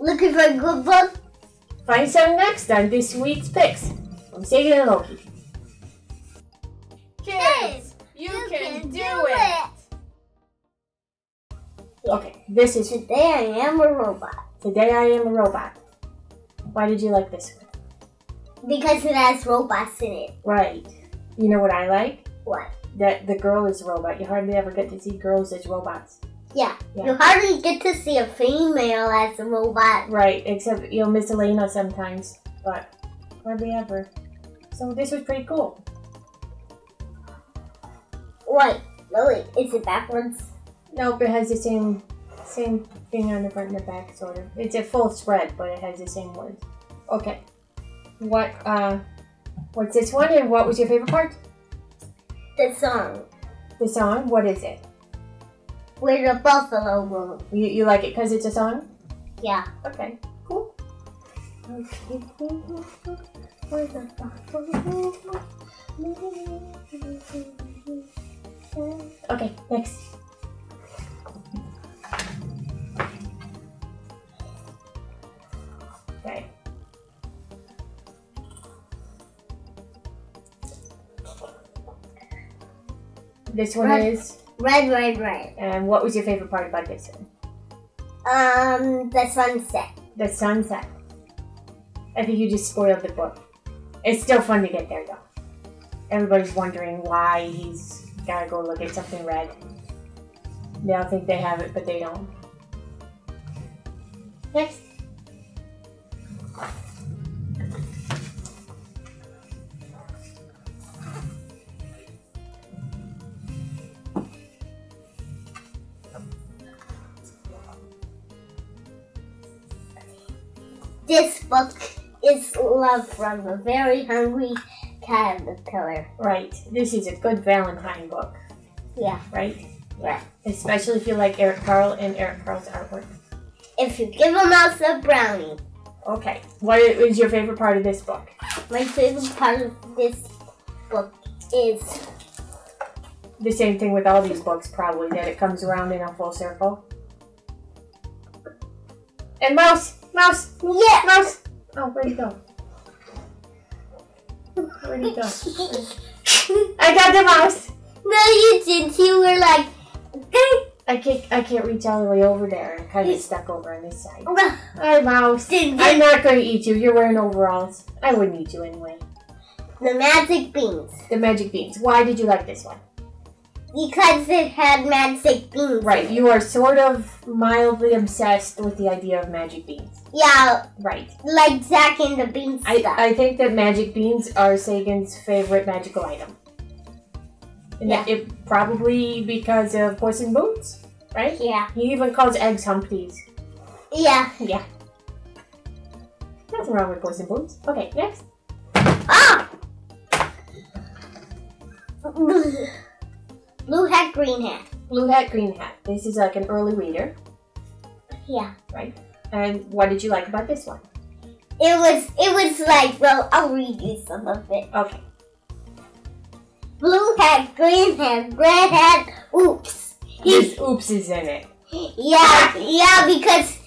Looking for a good one? Find some next time this week's picks from Sagan and Loki. Kids, you can do it! Okay, this is Today I Am a Robot. Today I Am a Robot. Why did you like this one? Because it has robots in it. Right. You know what I like? What? That the girl is a robot. You hardly ever get to see girls as robots. Yeah. You hardly get to see a female as a robot. Right, except you'll miss Elena sometimes, but hardly ever. So this was pretty cool. Wait, no wait, is it backwards? Nope, it has the same thing on the front and the back, sort of. It's a full spread, but it has the same words. Okay, what's this one, and what was your favorite part? The song. The song? What is it? Where the buffalo goes. You like it because it's a song? Yeah. Okay, cool. Okay, cool. Where the buffalo goes. Okay, next. Okay. This one is? Red. And what was your favorite part about this one? The sunset. The sunset. I think you just spoiled the book. It's still fun to get there though. Everybody's wondering why he's gotta go look at something red. They all think they have it, but they don't. Next. This book is love from a very hungry caterpillar. Right. This is a good Valentine book. Yeah. Right? Yeah. Especially if you like Eric Carle and Eric Carle's artwork. If you give a mouse a brownie. Okay. What is your favorite part of this book? My favorite part of this book is... The same thing with all these books, probably, that it comes around in a full circle. And mouse! Mouse! Yeah! Mouse! Oh, where'd he go? Where'd he go? I got the mouse! No, you didn't. You were like... I can't reach all the way over there. I'm kind of stuck over on this side. Hi, mouse. I'm not going to eat you. You're wearing overalls. I wouldn't eat you anyway. The magic beans. The magic beans. Why did you like this one? Because it had magic beans. Right, you are sort of mildly obsessed with the idea of magic beans. Yeah. Right. Like Jack and the Beanstalk. I think that magic beans are Sagan's favorite magical item. And yeah. It probably because of Puss in Boots, right? Yeah. He even calls eggs Humpties. Yeah. Yeah. Nothing wrong with Puss in Boots. Okay, next. Ah! Blue Hat, Green Hat. Blue Hat, Green Hat. This is like an early reader. Yeah. Right. And what did you like about this one? It was like, well, I'll read you some of it. Okay. Blue Hat, Green Hat, Red Hat, Oops. This Oops is in it. Yeah, because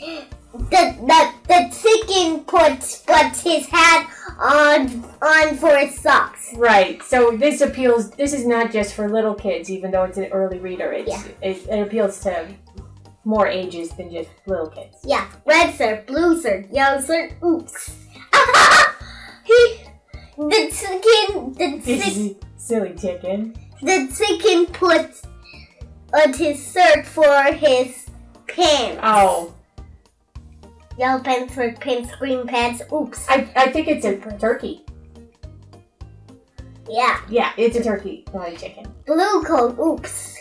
the chicken puts his hat on for his socks. Right. So this appeals. This is not just for little kids, even though it's an early reader. It appeals to more ages than just little kids. Yeah. Red shirt, blue shirt, yellow shirt. Oops. The chicken puts on his shirt for his pants. Oh. Yellow pants, red pants, green pants, oops. I think it's a turkey. Yeah. Yeah, it's a turkey, not a chicken. Blue coat, oops.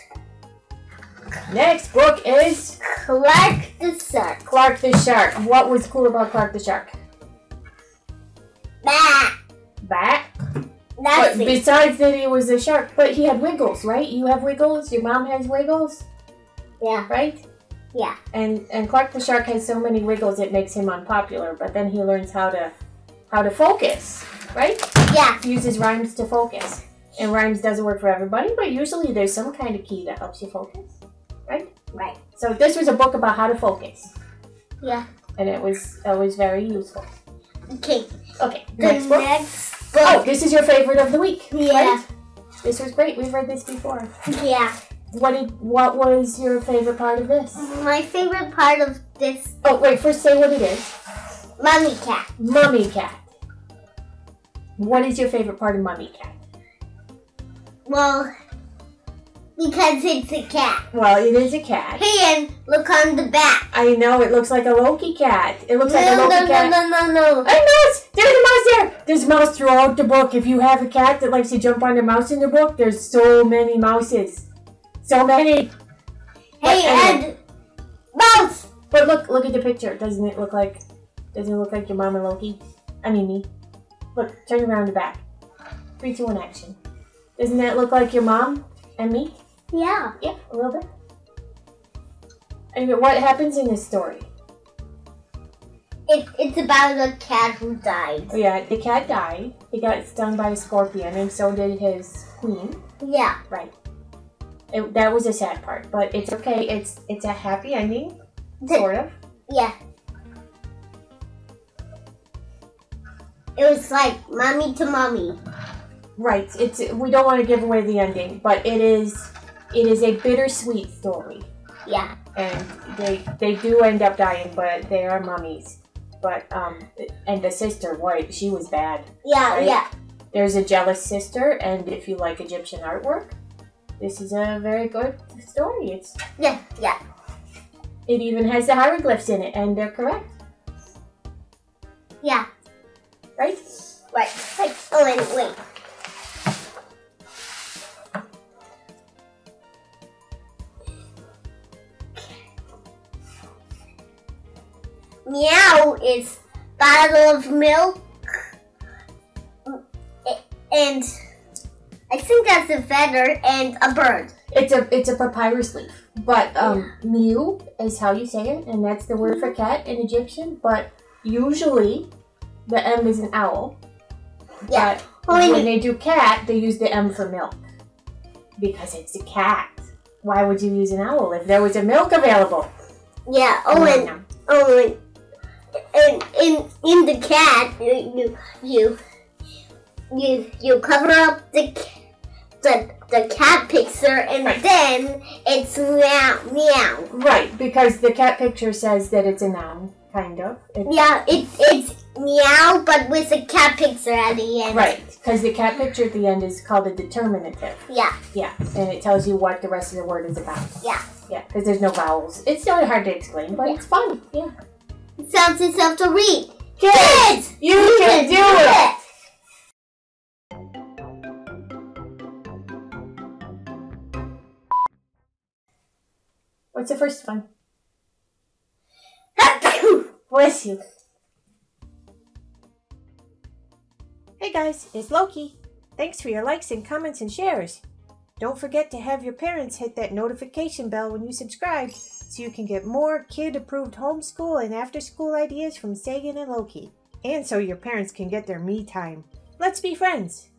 Next book is... Clark the Shark. Clark the Shark. What was cool about Clark the Shark? Bat? But besides that he was a shark, but he had wiggles, right? You have wiggles, your mom has wiggles? Yeah. Right? Yeah. And Clark the Shark has so many wiggles it makes him unpopular, but then he learns how to focus, right? Yeah. He uses rhymes to focus. And rhymes doesn't work for everybody, but usually there's some kind of key that helps you focus, right? Right. So this was a book about how to focus. Yeah. and it was very useful. Okay. Okay. The next book. Oh, this is your favorite of the week. Yeah. Right? This was great. We've read this before. Yeah. What was your favorite part of this? My favorite part of this. Oh wait, first say what it is. Mummy Cat. Mummy Cat. What is your favorite part of Mummy Cat? Well, because it's a cat. Well, it is a cat. Hey, and look on the back. I know, it looks like a Loki cat. It looks like a Loki cat. No. A mouse! There's a mouse there! There's a mouse throughout the book. If you have a cat that likes to jump on a mouse in the book, there's so many mouses. So many. Hey, anyway. And mouse! But look at the picture. Doesn't it look like your mom and Loki? I mean me. Look, turn around the back. 3, 2, 1, action. Doesn't that look like your mom and me? Yeah. Yeah, a little bit. Anyway, what happens in this story? It's about a cat who died. Oh, yeah, the cat died. He got stung by a scorpion, and so did his queen. Yeah. Right. That was a sad part, but it's okay. It's a happy ending, sort of. Yeah. It was like mommy to mommy. Right. We don't want to give away the ending, but it is a bittersweet story. Yeah. And they do end up dying, but they are mummies. But and the sister, right? She was bad. Yeah, right? Yeah. There's a jealous sister, and if you like Egyptian artwork, this is a very good story. It's yeah. It even has the hieroglyphs in it, and they're correct. Yeah. Right. Oh, and wait. Meow is bottle of milk, and I think that's a feather and a bird. It's a papyrus leaf, but mew is how you say it, and that's the word for cat in Egyptian. But usually, the M is an owl. Yeah. But when they do cat, they use the M for milk because it's a cat. Why would you use an owl if there was a milk available? Yeah. And in the cat, you cover up the cat picture, and then it's meow. Right, because the cat picture says that it's a noun, kind of. It's meow, but with a cat picture at the end. Right, because the cat picture at the end is called a determinative. Yeah. Yeah, and it tells you what the rest of the word is about. Yeah. Yeah, because there's no vowels. It's not hard to explain, but it's fun. Yeah. It sounds itself to read. Kids, you can do it! What's the first one? Bless you. Hey guys, it's Loki. Thanks for your likes and comments and shares. Don't forget to have your parents hit that notification bell when you subscribe so you can get more kid-approved homeschool and after-school ideas from Sagan and Loki. And so your parents can get their me time. Let's be friends!